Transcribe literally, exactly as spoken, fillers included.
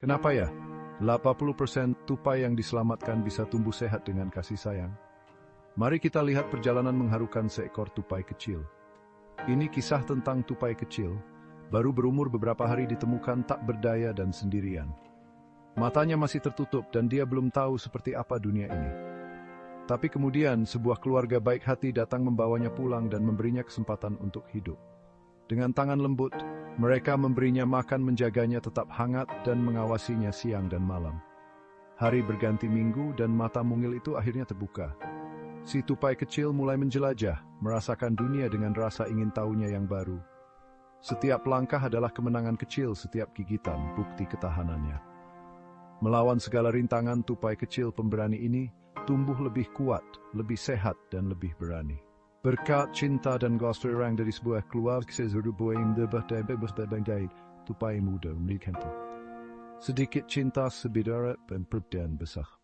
Kenapa ya? delapan puluh persen tupai yang diselamatkan bisa tumbuh sehat dengan kasih sayang. Mari kita lihat perjalanan mengharukan seekor tupai kecil. Ini kisah tentang tupai kecil, baru berumur beberapa hari ditemukan tak berdaya dan sendirian. Matanya masih tertutup dan dia belum tahu seperti apa dunia ini. Tapi kemudian sebuah keluarga baik hati datang membawanya pulang dan memberinya kesempatan untuk hidup. Dengan tangan lembut, mereka memberinya makan, menjaganya tetap hangat, dan mengawasinya siang dan malam. Hari berganti minggu dan mata mungil itu akhirnya terbuka. Si tupai kecil mulai menjelajah, merasakan dunia dengan rasa ingin tahunya yang baru. Setiap langkah adalah kemenangan kecil, setiap gigitan bukti ketahanannya. Melawan segala rintangan, tupai kecil pemberani ini tumbuh lebih kuat, lebih sehat, dan lebih berani. Berkat cinta dan kasih sayang dari sebuah keluarga tupai muda memiliki sedikit cinta, saudara, dan perhatian besar.